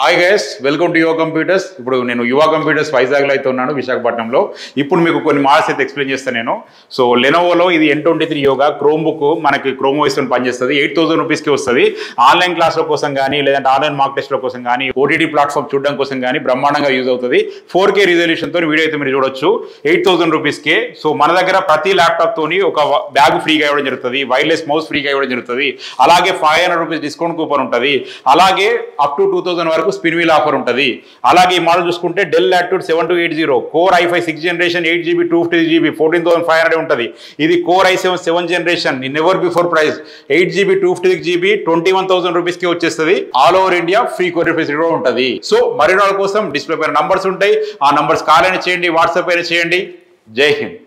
Hi guys, welcome to Yuva Computers. Ippudu nenu Yuva Computers Vizag lo unnanu Visakhapatnam lo. Ippudu meeku konni models ayithe explain chestanu nenu. So Lenovo lo idi N23 Yoga Chromebook manaki Chrome OS tho pani chestadi 8000 rupees ki vastadi. Online class lo kosam gaani ledante online mock test lo kosam gaani OTT platform chudadam kosam gaani brahmandanga use avutadi. 4K resolution tho video ayithe meeru chudochu 8000 rupees ki. So mana daggara prati laptop toni oka bag free ga ivadam jarugutadi, wireless mouse free ga ivadam jarugutadi. Alage 500 rupees discount coupon untadi. Alage up to 2000 వరకు spin wheel offer ఉంటది. అలాగే ఈ model చూసుకుంటే Dell Latitude 7280 core i5 6th generation 8GB 256GB 14500 ఉంటది. ఇది core i7 7th generation never before price 8GB 256GB 21000 rupees కి వచ్చేస్తది. All over India free courier facility కూడా ఉంటది. సో మరినాల కోసం డిస్ప్లే పైన నంబర్స్ ఉంటాయి. ఆ నంబర్స్ కాల్ అయినా చేయండి, వాట్సాప్ అయినా చేయండి. జై హింద్.